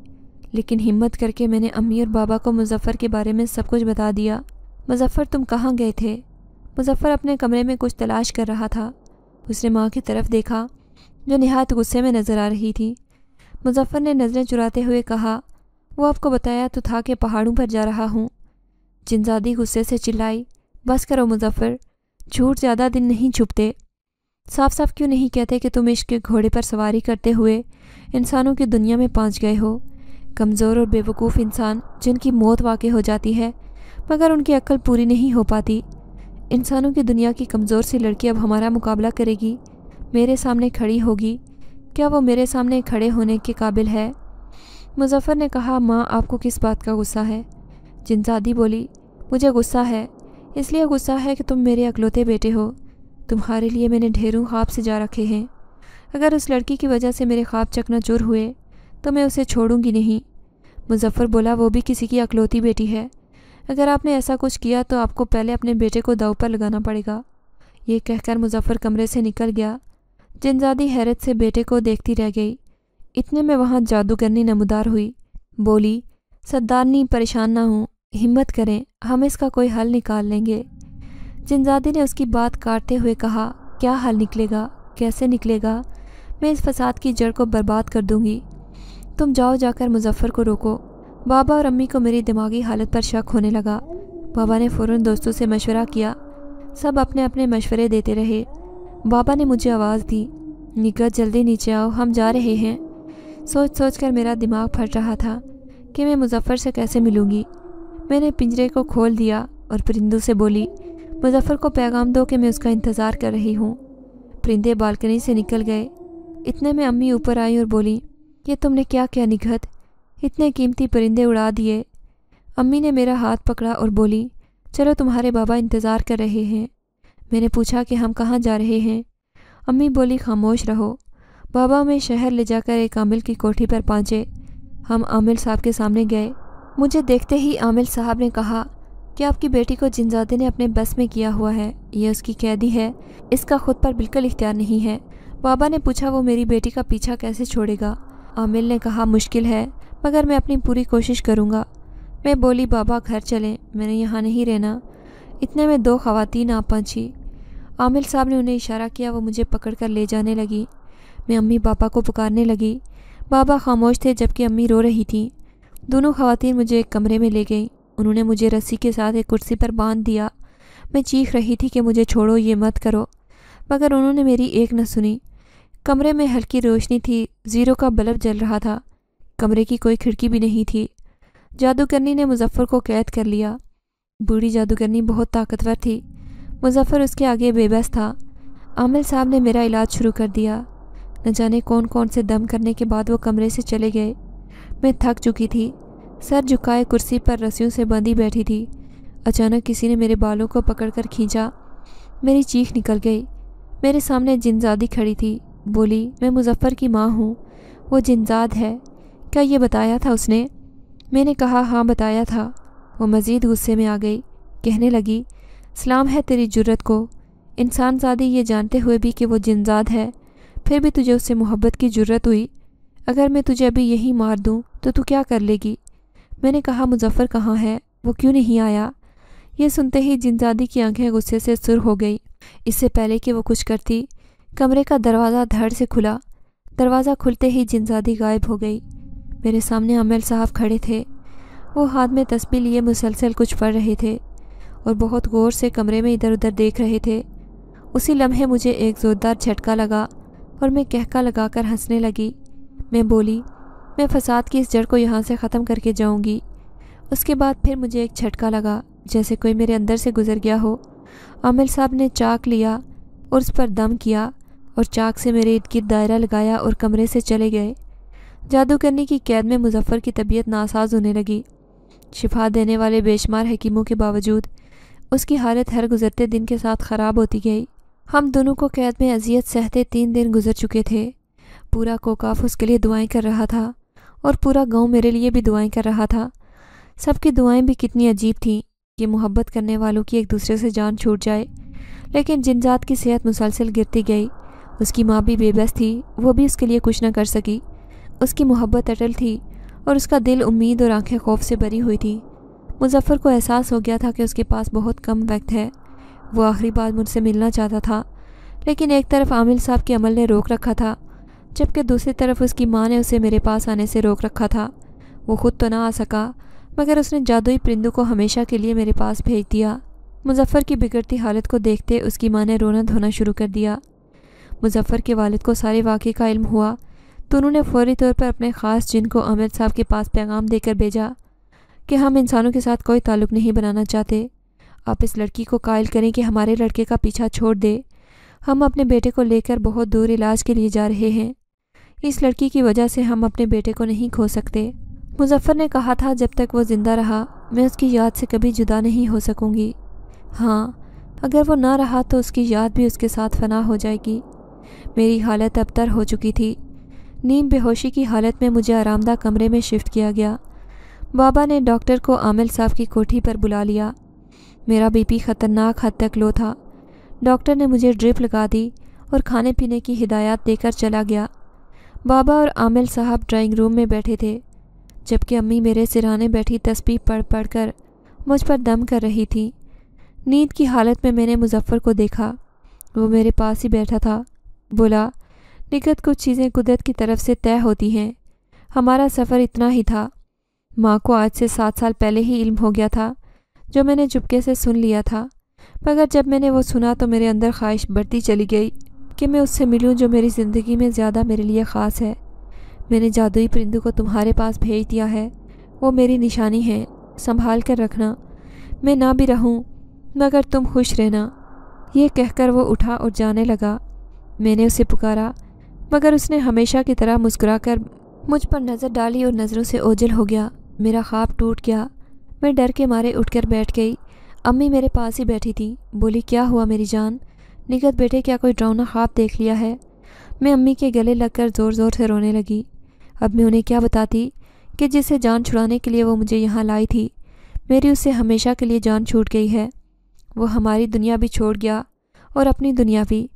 लेकिन हिम्मत करके मैंने अम्मी और बाबा को मुजफ्फ़र के बारे में सब कुछ बता दिया। मुजफ्फ़र तुम कहाँ गए थे? मुजफ्फ़र अपने कमरे में कुछ तलाश कर रहा था। उसने माँ की तरफ देखा जो निहात गुस्से में नज़र आ रही थी। मुजफ्फ़र ने नज़रें चुराते हुए कहा, वो आपको बताया तो था कि पहाड़ों पर जा रहा हूँ। जिनज़ादी गुस्से से चिल्लाई, बस करो मुजफ्फ़र, झूठ ज़्यादा दिन नहीं छुपते। साफ साफ क्यों नहीं कहते कि तुम इश्क के घोड़े पर सवारी करते हुए इंसानों की दुनिया में पहुँच गए हो? कमज़ोर और बेवकूफ़ इंसान जिनकी मौत वाक़ई हो जाती है मगर उनकी अक्ल पूरी नहीं हो पाती। इंसानों की दुनिया की कमज़ोर सी लड़की अब हमारा मुकाबला करेगी, मेरे सामने खड़ी होगी। क्या वो मेरे सामने खड़े होने के काबिल है? मुजफ्फ़र ने कहा, माँ आपको किस बात का गुस्सा है? जिनज़ादी बोली, मुझे गुस्सा है, इसलिए गुस्सा है कि तुम मेरे अकलौते बेटे हो। तुम्हारे लिए मैंने ढेरों ख्वाब सजा रखे हैं। अगर उस लड़की की वजह से मेरे ख्वाब चकनाचूर हुए तो मैं उसे छोड़ूंगी नहीं। मुजफ्फ़र बोला, वो भी किसी की अकलौती बेटी है, अगर आपने ऐसा कुछ किया तो आपको पहले अपने बेटे को दाव पर लगाना पड़ेगा। ये कहकर मुजफ्फ़र कमरे से निकल गया। जिनज़ादी हैरत से बेटे को देखती रह गई। इतने में वहाँ जादूगरनी नमदार हुई। बोली, सद्दारनी परेशान ना हों, हिम्मत करें, हम इसका कोई हल निकाल लेंगे। जिनज़ादी ने उसकी बात काटते हुए कहा, क्या हल निकलेगा, कैसे निकलेगा? मैं इस फसाद की जड़ को बर्बाद कर दूंगी। तुम जाओ, जाकर मुजफ्फ़र को रोको। बाबा और अम्मी को मेरी दिमागी हालत पर शक होने लगा। बाबा ने फ़ौरन दोस्तों से मशवरा किया। सब अपने अपने मशवरे देते रहे। बाबा ने मुझे आवाज़ दी, निकट जल्दी नीचे आओ, हम जा रहे हैं। सोच सोच कर मेरा दिमाग फट रहा था कि मैं मुजफ्फ़र से कैसे मिलूँगी। मैंने पिंजरे को खोल दिया और परिंदों से बोली, मुजफ्फ़र को पैगाम दो कि मैं उसका इंतज़ार कर रही हूँ। परिंदे बालकनी से निकल गए। इतने में अम्मी ऊपर आई और बोली, ये तुमने क्या क्या निखत, इतने कीमती परिंदे उड़ा दिए। अम्मी ने मेरा हाथ पकड़ा और बोली, चलो तुम्हारे बाबा इंतज़ार कर रहे हैं। मैंने पूछा कि हम कहाँ जा रहे हैं। अम्मी बोली, खामोश रहो। बाबा हमें शहर ले जाकर एक आमिल की कोठी पर पहुँचे। हम आमिल साहब के सामने गए। मुझे देखते ही आमिल साहब ने कहा कि आपकी बेटी को जिनज़ादी ने अपने बस में किया हुआ है। यह उसकी कैदी है, इसका खुद पर बिल्कुल इख्तियार नहीं है। बाबा ने पूछा, वो मेरी बेटी का पीछा कैसे छोड़ेगा? आमिल ने कहा, मुश्किल है, मगर मैं अपनी पूरी कोशिश करूँगा। मैं बोली, बाबा घर चलें, मैंने यहाँ नहीं रहना। इतने में दो खवातीन आ पहुँची। आमिल साहब ने उन्हें इशारा किया, वो मुझे पकड़ कर ले जाने लगी। मैं अम्मी पापा को पुकारने लगी। बाबा खामोश थे, जबकि अम्मी रो रही थी। दोनों खवातीन मुझे एक कमरे में ले गईं। उन्होंने मुझे रस्सी के साथ एक कुर्सी पर बांध दिया। मैं चीख रही थी कि मुझे छोड़ो, ये मत करो, मगर उन्होंने मेरी एक न सुनी। कमरे में हल्की रोशनी थी, ज़ीरो का बल्ब जल रहा था। कमरे की कोई खिड़की भी नहीं थी। जादूगरनी ने मुजफ्फ़र को कैद कर लिया। बूढ़ी जादूगरनी बहुत ताकतवर थी। मुजफ्फ़र उसके आगे बेबस था। आमिल साहब ने मेरा इलाज शुरू कर दिया। न जाने कौन कौन से दम करने के बाद वो कमरे से चले गए। मैं थक चुकी थी, सर झुकाए कुर्सी पर रस्सियों से बंधी बैठी थी। अचानक किसी ने मेरे बालों को पकड़कर खींचा। मेरी चीख निकल गई। मेरे सामने जिनज़ादी खड़ी थी। बोली, मैं मुजफ्फ़र की माँ हूँ, वो जिनज़ाद है। क्या ये बताया था उसने? मैंने कहा, हाँ बताया था। वो मज़ीद गुस्से में आ गई। कहने लगी, सलाम है तेरी जुर्रत को, इंसानज़ादी, ये जानते हुए भी कि वो जिनज़ाद है, फिर भी तुझे उससे मोहब्बत की जुर्रत हुई। अगर मैं तुझे अभी यहीं मार दूं तो तू क्या कर लेगी? मैंने कहा, मुजफ्फ़र कहाँ है, वो क्यों नहीं आया? ये सुनते ही जिनज़ादी की आंखें गुस्से से सुर हो गई। इससे पहले कि वो कुछ करती, कमरे का दरवाज़ा धड़ से खुला। दरवाज़ा खुलते ही जिनज़ादी गायब हो गई। मेरे सामने आमिल साहब खड़े थे। वो हाथ में तस्बीह लिए मुसलसल कुछ पढ़ रहे थे और बहुत गौर से कमरे में इधर उधर देख रहे थे। उसी लम्हे मुझे एक ज़ोरदार झटका लगा और मैं कहका लगाकर हंसने लगी। मैं बोली, मैं फसाद की इस जड़ को यहाँ से ख़त्म करके जाऊँगी। उसके बाद फिर मुझे एक झटका लगा, जैसे कोई मेरे अंदर से गुजर गया हो। आमिल साहब ने चाक लिया और उस पर दम किया और चाक से मेरे इर्द गिर्द दायरा लगाया और कमरे से चले गए। जादू करने की कैद में मुजफ्फ़र की तबीयत नासाज होने लगी। शिफा देने वाले बेशुमार हकीमों के बावजूद उसकी हालत हर गुजरते दिन के साथ ख़राब होती गई। हम दोनों को कैद में अजियत सहते तीन दिन गुजर चुके थे। पूरा कोकाफ उसके लिए दुआएं कर रहा था और पूरा गांव मेरे लिए भी दुआएं कर रहा था। सबकी दुआएं भी कितनी अजीब थीं कि मोहब्बत करने वालों की एक दूसरे से जान छूट जाए। लेकिन जिनज़ाद की सेहत मुसलसल गिरती गई। उसकी माँ भी बेबस थी, वो भी उसके लिए कुछ न कर सकी। उसकी मोहब्बत अटल थी और उसका दिल उम्मीद और आंखें खौफ से भरी हुई थी। मुजफ्फ़र को एहसास हो गया था कि उसके पास बहुत कम वक्त है। वो आखिरी बार मुझसे मिलना चाहता था, लेकिन एक तरफ आमिल साहब के अमल ने रोक रखा था, जबकि दूसरी तरफ उसकी माँ ने उसे मेरे पास आने से रोक रखा था। वो खुद तो ना आ सका, मगर उसने जादुई परिंदों को हमेशा के लिए मेरे पास भेज दिया। मुजफ्फ़र की बिगड़ती हालत को देखते उसकी माँ ने रोना धोना शुरू कर दिया। मुजफ्फ़र के वालिद को सारे वाक़े का इल्म हुआ तो उन्होंने फ़ौरी तौर पर अपने ख़ास जिन को आमिर साहब के पास पैगाम देकर भेजा कि हम इंसानों के साथ कोई ताल्लुक़ नहीं बनाना चाहते। आप इस लड़की को कायल करें कि हमारे लड़के का पीछा छोड़ दे। हम अपने बेटे को लेकर बहुत दूर इलाज के लिए जा रहे हैं। इस लड़की की वजह से हम अपने बेटे को नहीं खो सकते। मुजफ्फ़र ने कहा था, जब तक वो ज़िंदा रहा मैं उसकी याद से कभी जुदा नहीं हो सकूँगी। हाँ, अगर वो ना रहा तो उसकी याद भी उसके साथ फना हो जाएगी। मेरी हालत अबतर हो चुकी थी। नीम बेहोशी की हालत में मुझे आरामदा कमरे में शिफ्ट किया गया। बाबा ने डॉक्टर को आमिल साहब की कोठी पर बुला लिया। मेरा बीपी ख़तरनाक हद तक लो था। डॉक्टर ने मुझे ड्रिप लगा दी और खाने पीने की हिदायत देकर चला गया। बाबा और आमिल साहब ड्राइंग रूम में बैठे थे, जबकि अम्मी मेरे सिरहाने बैठी तस्बीह पढ़ पढ़ कर मुझ पर दम कर रही थी। नींद की हालत में मैंने मुजफ्फ़र को देखा। वो मेरे पास ही बैठा था। बोला, निकट कुछ चीज़ें कुदरत की तरफ से तय होती हैं। हमारा सफ़र इतना ही था। माँ को आज से सात साल पहले ही इल्म हो गया था, जो मैंने चुपके से सुन लिया था। मगर जब मैंने वो सुना तो मेरे अंदर ख्वाहिश बढ़ती चली गई कि मैं उससे मिलूं जो मेरी ज़िंदगी में ज़्यादा मेरे लिए ख़ास है। मैंने जादुई परिंदू को तुम्हारे पास भेज दिया है। वो मेरी निशानी है, संभाल कर रखना। मैं ना भी रहूँ मगर तुम खुश रहना। यह कहकर वो उठा और जाने लगा। मैंने उसे पुकारा मगर उसने हमेशा की तरह मुस्कुराकर मुझ पर नज़र डाली और नज़रों से ओझल हो गया। मेरा ख्वाब टूट गया। मैं डर के मारे उठकर बैठ गई। अम्मी मेरे पास ही बैठी थी। बोली, क्या हुआ मेरी जान? निकट बेटे, क्या कोई डरावना ख्वाब देख लिया है? मैं अम्मी के गले लगकर ज़ोर ज़ोर से रोने लगी। अब मैं उन्हें क्या बताती कि जिससे जान छुड़ाने के लिए वो मुझे यहाँ लाई थी, मेरी उससे हमेशा के लिए जान छूट गई है। वो हमारी दुनिया भी छोड़ गया और अपनी दुनिया भी।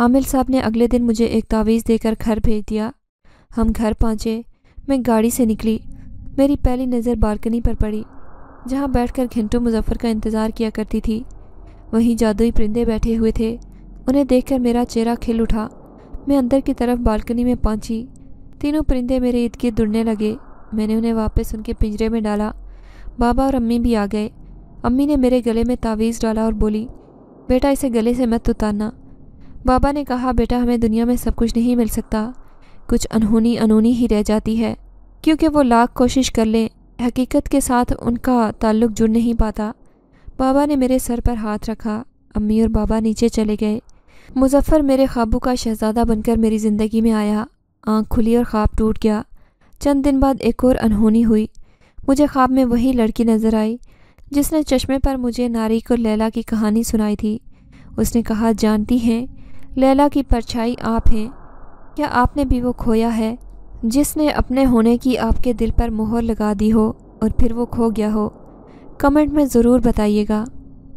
आमिल साहब ने अगले दिन मुझे एक तावीज़ देकर घर भेज दिया। हम घर पहुँचे। मैं गाड़ी से निकली। मेरी पहली नज़र बालकनी पर पड़ी, जहाँ बैठकर घंटों मुजफ्फ़र का इंतज़ार किया करती थी। वहीं जादुई परिंदे बैठे हुए थे। उन्हें देखकर मेरा चेहरा खिल उठा। मैं अंदर की तरफ बालकनी में पहुँची। तीनों परिंदे मेरे इर्द गिर्द उड़ने लगे। मैंने उन्हें वापस उनके पिंजरे में डाला। बाबा और अम्मी भी आ गए। अम्मी ने मेरे गले में तावीज़ डाला और बोली, बेटा इसे गले से मत उतारना। बाबा ने कहा, बेटा हमें दुनिया में सब कुछ नहीं मिल सकता, कुछ अनहोनी अनहोनी ही रह जाती है, क्योंकि वो लाख कोशिश कर लें हकीकत के साथ उनका ताल्लुक़ जुड़ नहीं पाता। बाबा ने मेरे सर पर हाथ रखा। अम्मी और बाबा नीचे चले गए। मुजफ्फ़र मेरे ख्वाबों का शहज़ादा बनकर मेरी ज़िंदगी में आया। आँख खुली और ख्वाब टूट गया। चंद दिन बाद एक और अनहोनी हुई। मुझे ख्वाब में वही लड़की नज़र आई जिसने चश्मे पर मुझे नारिक और लैला की कहानी सुनाई थी। उसने कहा, जानती हैं लैला की परछाई आप हैं। क्या आपने भी वो खोया है जिसने अपने होने की आपके दिल पर मोहर लगा दी हो और फिर वो खो गया हो? कमेंट में ज़रूर बताइएगा।